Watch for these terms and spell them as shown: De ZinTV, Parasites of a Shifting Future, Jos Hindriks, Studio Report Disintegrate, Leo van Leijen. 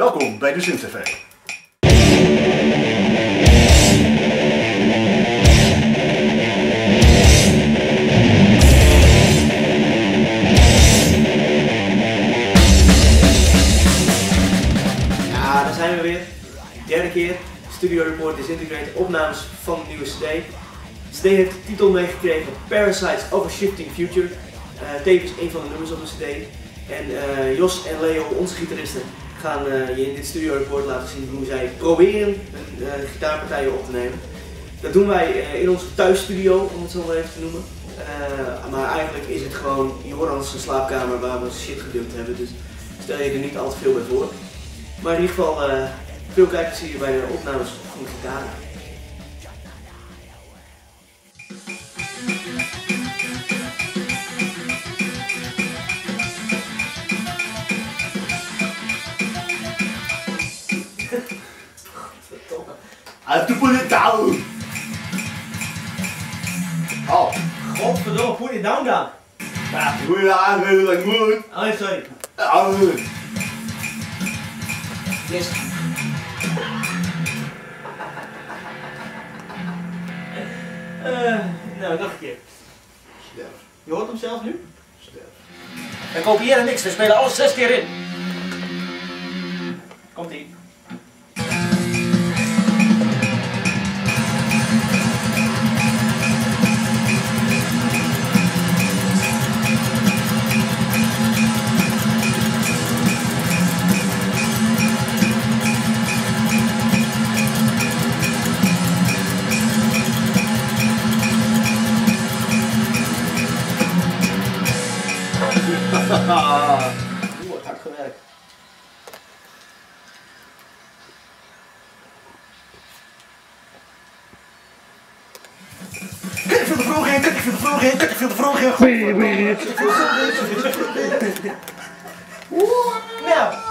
Welkom bij De ZinTV. Ja, daar zijn we weer. Derde keer. Studio Report Disintegrate, opnames van de nieuwe CD. De CD heeft de titel meegekregen Parasites of a Shifting Future. Tevens een van de nummers op de CD. En Jos en Leo, onze gitaristen, gaan je in dit Studio Report laten zien hoe zij proberen hun gitaarpartijen op te nemen. Dat doen wij in onze thuisstudio, om het zo maar even te noemen. Maar eigenlijk is het gewoon Joran's slaapkamer waar we shit gedumpt hebben, dus stel je er niet al te veel bij voor. Maar in ieder geval, veel kijkers zie je bij de opnames van de gitaar. I have to put it down! Oh, godverdomme, put it down dan! Ja, doe je aan, doe je goed! Oh, sorry. Oh, goed. Yes. Nou, nog een keer. Sterf. Je hoort hem zelf nu? Sterf. We kopiëren niks, we spelen alles 6 keer in. Komt-ie. Wordt hard gewerkt. Kijk, ik viel er vroeg in, kijk, ik viel er vroeg in, kijk, ik viel er vroeg in. Oeh, nou.